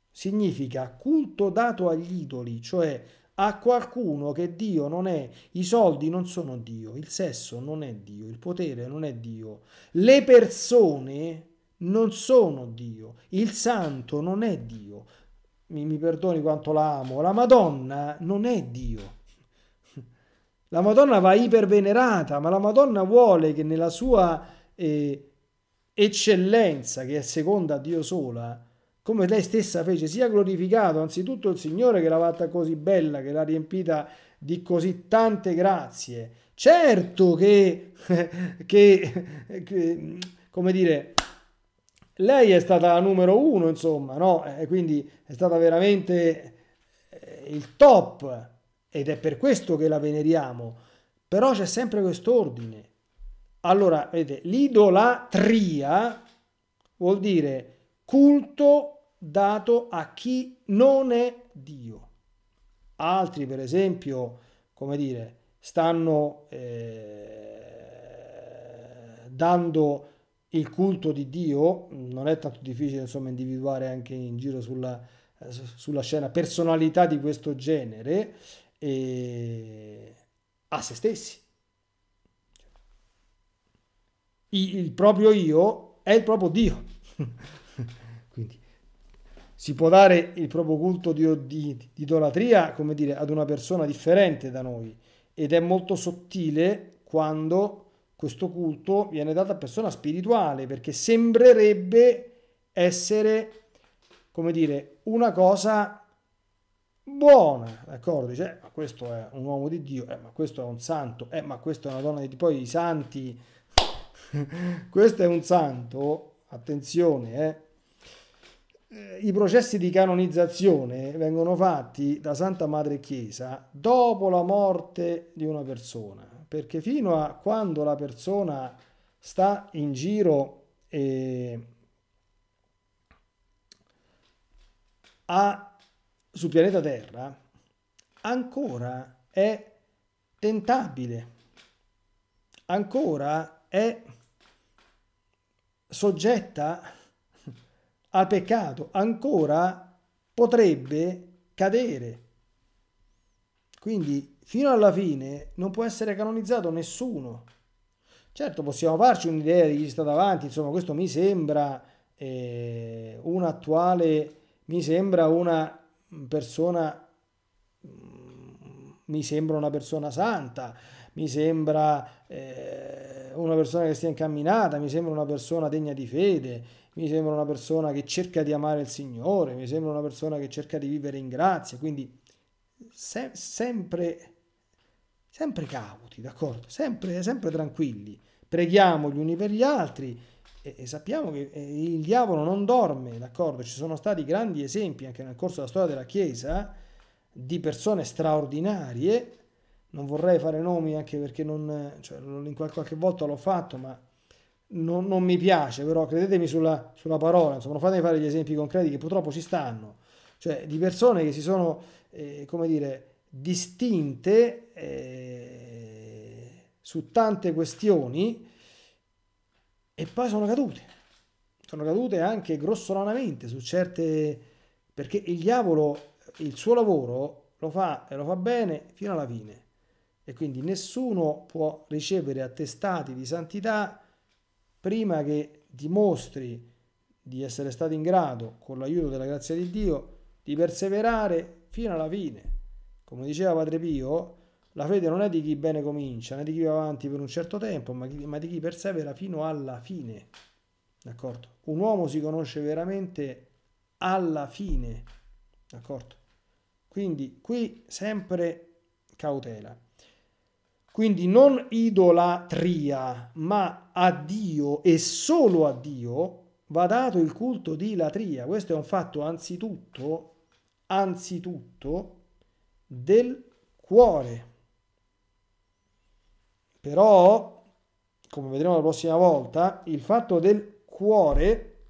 significa culto dato agli idoli, cioè a qualcuno che Dio non è. I soldi non sono Dio, il sesso non è Dio, il potere non è Dio, le persone non sono Dio, il santo non è Dio, mi, mi perdoni quanto la amo, la Madonna non è Dio. La Madonna va ipervenerata, ma la Madonna vuole che nella sua eh, eccellenza, che è seconda a Dio sola, come lei stessa fece, sia glorificato anzitutto il Signore, che l'ha fatta così bella, che l'ha riempita di così tante grazie. Certo che, che, che, come dire, lei è stata la numero uno, insomma, no? E quindi è stata veramente il top, ed è per questo che la veneriamo. Però c'è sempre quest'ordine. Allora, vedete, l'idolatria vuol dire culto dato a chi non è Dio. Altri, per esempio, come dire, stanno eh, dando il culto di Dio, non è tanto difficile, insomma, individuare anche in giro sulla, sulla scena personalità di questo genere, eh, a se stessi. Il, il proprio io è il proprio Dio. Quindi si può dare il proprio culto di, di, di idolatria, come dire, ad una persona differente da noi, ed è molto sottile quando questo culto viene dato a persona spirituale, perché sembrerebbe essere, come dire, una cosa buona, d'accordo? Cioè, ma questo è un uomo di Dio, eh, ma questo è un santo, eh, ma questo è una donna di Dio. Poi i santi, questo è un santo. Attenzione, eh. i processi di canonizzazione vengono fatti da Santa Madre Chiesa dopo la morte di una persona, perché fino a quando la persona sta in giro e ha, sul pianeta Terra ancora è tentabile, ancora è soggetta a peccato, ancora potrebbe cadere. Quindi fino alla fine non può essere canonizzato nessuno. Certo, possiamo farci un'idea di chi sta davanti, insomma questo mi sembra eh, un attuale, mi sembra una persona, mi sembra una persona santa, mi sembra eh, una persona che stia incamminata, mi sembra una persona degna di fede, mi sembra una persona che cerca di amare il Signore, mi sembra una persona che cerca di vivere in grazia. Quindi se, sempre, sempre cauti, d'accordo? Sempre, sempre tranquilli. Preghiamo gli uni per gli altri e, e sappiamo che il diavolo non dorme, d'accordo? Ci sono stati grandi esempi anche nel corso della storia della Chiesa di persone straordinarie. Non vorrei fare nomi anche perché non, cioè, qualche volta l'ho fatto, ma non, non mi piace, però credetemi sulla, sulla parola, insomma, non fatemi fare gli esempi concreti che purtroppo ci stanno, cioè di persone che si sono, eh, come dire, distinte eh, su tante questioni e poi sono cadute, sono cadute anche grossolanamente su certe, perché il diavolo il suo lavoro lo fa e lo fa bene fino alla fine. E quindi nessuno può ricevere attestati di santità prima che dimostri di essere stato in grado, con l'aiuto della grazia di Dio, di perseverare fino alla fine. Come diceva Padre Pio, la fede non è di chi bene comincia, né di chi va avanti per un certo tempo, ma di chi persevera fino alla fine. D'accordo? Un uomo si conosce veramente alla fine. D'accordo? Quindi qui sempre cautela. Quindi non idolatria, ma a Dio e solo a Dio va dato il culto di latria. Questo è un fatto anzitutto, anzitutto del cuore. Però, come vedremo la prossima volta, il fatto del cuore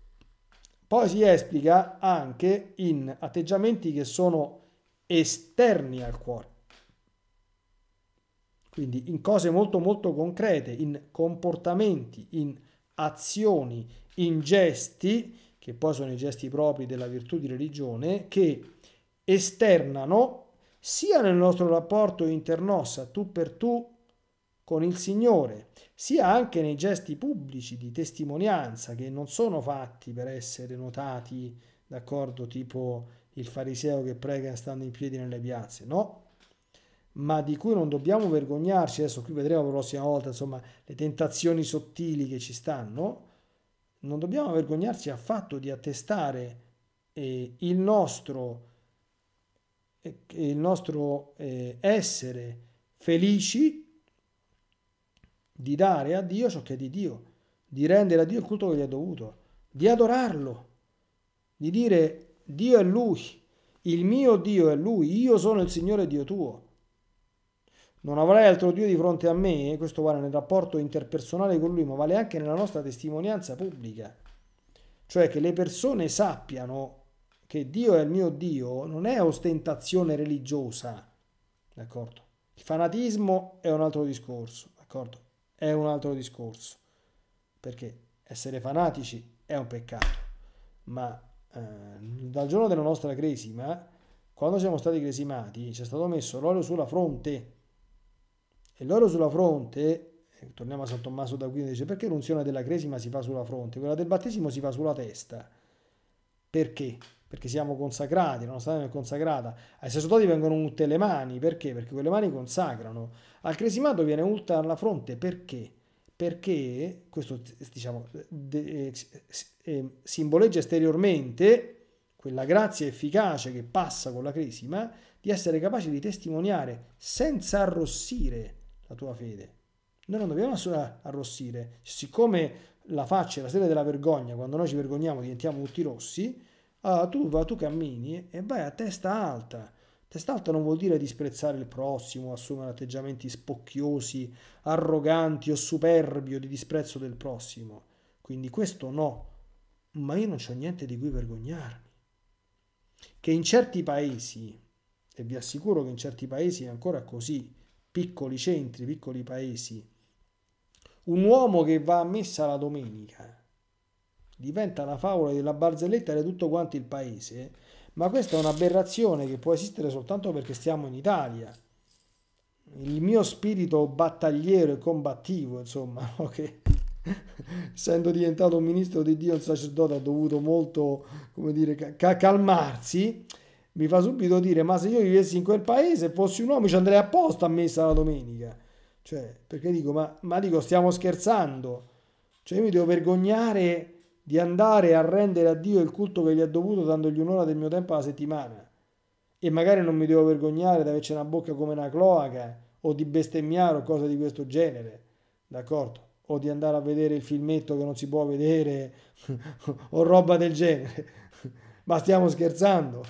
poi si esplica anche in atteggiamenti che sono esterni al cuore. Quindi in cose molto molto concrete, in comportamenti, in azioni, in gesti, che poi sono i gesti propri della virtù di religione, che esternano sia nel nostro rapporto internossa, tu per tu, con il Signore, sia anche nei gesti pubblici di testimonianza, che non sono fatti per essere notati, d'accordo, tipo il fariseo che prega stando in piedi nelle piazze, no? Ma di cui non dobbiamo vergognarci. Adesso qui vedremo la prossima volta, insomma, le tentazioni sottili che ci stanno. Non dobbiamo vergognarci affatto di attestare eh, il nostro, eh, il nostro eh, essere felici di dare a Dio ciò che è di Dio, di rendere a Dio il culto che gli è dovuto, di adorarlo, di dire Dio è Lui, il mio Dio è Lui, io sono il Signore Dio tuo. Non avrai altro Dio di fronte a me, questo vale nel rapporto interpersonale con Lui, ma vale anche nella nostra testimonianza pubblica. Cioè che le persone sappiano che Dio è il mio Dio non è ostentazione religiosa, d'accordo? Il fanatismo è un altro discorso, d'accordo? È un altro discorso, perché essere fanatici è un peccato, ma dal giorno della nostra cresima, quando siamo stati cresimati, ci è stato messo l'olio sulla fronte, e l'olio sulla fronte, torniamo a San Tommaso d'Aquino, dice perché l'unzione della cresima si fa sulla fronte, quella del battesimo si fa sulla testa. Perché? Perché siamo consacrati, la nostra anima è consacrata. Ai sacerdoti vengono unte le mani, perché? Perché quelle mani consacrano. Al cresimato viene unta la fronte, perché? Perché questo, diciamo, de, eh, simboleggia esteriormente quella grazia efficace che passa con la cresima di essere capaci di testimoniare senza arrossire la tua fede. Noi non dobbiamo arrossire, siccome la faccia è la sede della vergogna, quando noi ci vergogniamo diventiamo tutti rossi, Allora tu, tu cammini e vai a testa alta. Testa alta non vuol dire disprezzare il prossimo, assumere atteggiamenti spocchiosi, arroganti o superbi o di disprezzo del prossimo. Quindi questo no, ma io non c'ho niente di cui vergognarmi. Che in certi paesi, e vi assicuro che in certi paesi è ancora così, piccoli centri, piccoli paesi, un uomo che va a messa la domenica diventa una favola della barzelletta di tutto quanto il paese, ma questa è un'aberrazione che può esistere soltanto perché stiamo in Italia. Il mio spirito battagliero e combattivo, insomma, no? Che essendo diventato un ministro di Dio, un sacerdote, ha dovuto molto, come dire, calmarsi, mi fa subito dire: ma se io vivessi in quel paese, fossi un uomo, ci andrei apposta a messa la domenica. Cioè, perché dico, ma, ma dico, stiamo scherzando? Cioè, io mi devo vergognare di andare a rendere a Dio il culto che gli ha dovuto, dandogli un'ora del mio tempo alla settimana, e magari non mi devo vergognare di averci una bocca come una cloaca, o di bestemmiare o cose di questo genere, d'accordo? O di andare a vedere il filmetto che non si può vedere o roba del genere. Ma stiamo scherzando?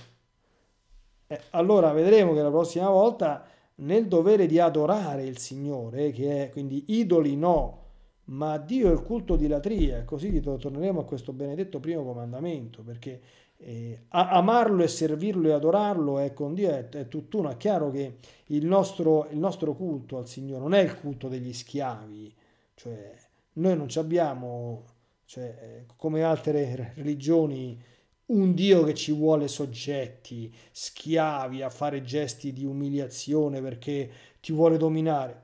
Eh, allora vedremo che la prossima volta, nel dovere di adorare il Signore, che è quindi idoli no, ma Dio è il culto di latria, così torneremo a questo benedetto primo comandamento, perché eh, amarlo e servirlo e adorarlo è con Dio, è, è tutt'uno. È chiaro che il nostro, il nostro culto al Signore non è il culto degli schiavi, cioè noi non abbiamo, cioè, come altre religioni, un Dio che ci vuole soggetti, schiavi, a fare gesti di umiliazione perché ti vuole dominare.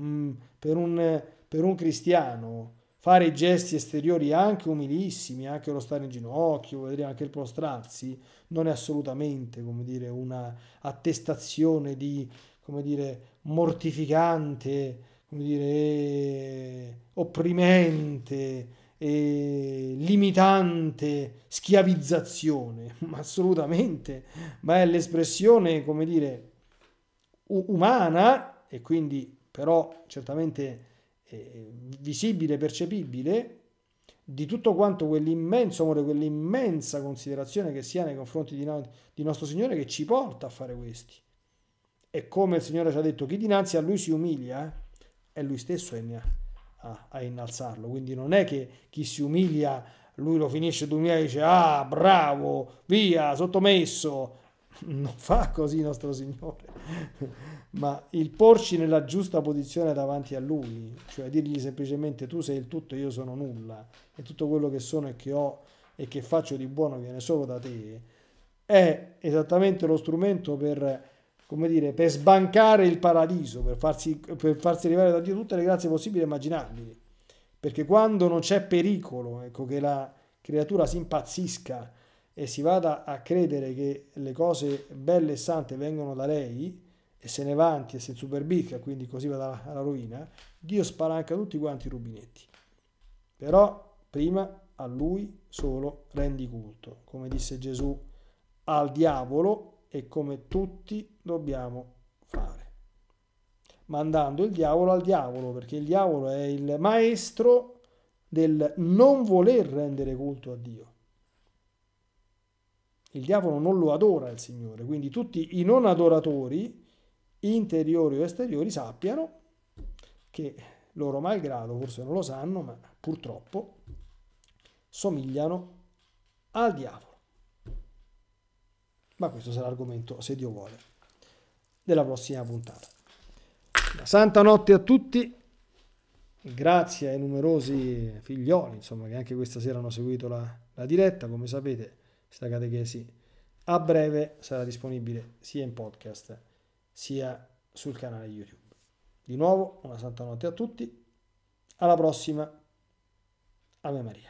Mm, per un... Per un cristiano fare i gesti esteriori anche umilissimi, anche lo stare in ginocchio, anche il prostrarsi, non è assolutamente, come dire, una attestazione di, come dire, mortificante, come dire, opprimente, e limitante schiavizzazione, ma assolutamente, ma è l'espressione, come dire, umana, e quindi però certamente visibile, percepibile, di tutto quanto quell'immenso amore, quell'immensa considerazione che si ha nei confronti di, no, di nostro Signore, che ci porta a fare questi. E come il Signore ci ha detto, chi dinanzi a Lui si umilia, è Lui stesso a, a innalzarlo. Quindi non è che chi si umilia, Lui lo finisce di umiliare e dice: ah, bravo, via, sottomesso. Non fa così il nostro Signore, ma il porci nella giusta posizione davanti a Lui, cioè dirgli semplicemente: tu sei il tutto e io sono nulla, e tutto quello che sono e che ho e che faccio di buono viene solo da te, è esattamente lo strumento per, come dire, per sbancare il paradiso, per farsi, per farsi arrivare da Dio tutte le grazie possibili e immaginabili. Perché quando non c'è pericolo, ecco, che la creatura si impazzisca e si vada a credere che le cose belle e sante vengono da lei, e se ne vanti e se superbica, quindi così va alla rovina, Dio spalanca tutti quanti i rubinetti. Però prima a Lui solo rendi culto, come disse Gesù al diavolo, e come tutti dobbiamo fare, mandando il diavolo al diavolo, perché il diavolo è il maestro del non voler rendere culto a Dio. Il diavolo non lo adora il Signore, quindi tutti i non adoratori, interiori o esteriori, sappiano che loro malgrado, forse non lo sanno, ma purtroppo somigliano al diavolo. Ma questo sarà l'argomento, se Dio vuole, della prossima puntata. Una santa notte a tutti, grazie ai numerosi figlioli, insomma, che anche questa sera hanno seguito la, la diretta, come sapete. Questa catechesi a breve sarà disponibile sia in podcast sia sul canale YouTube. Di nuovo una santa notte a tutti, alla prossima, Ave Maria.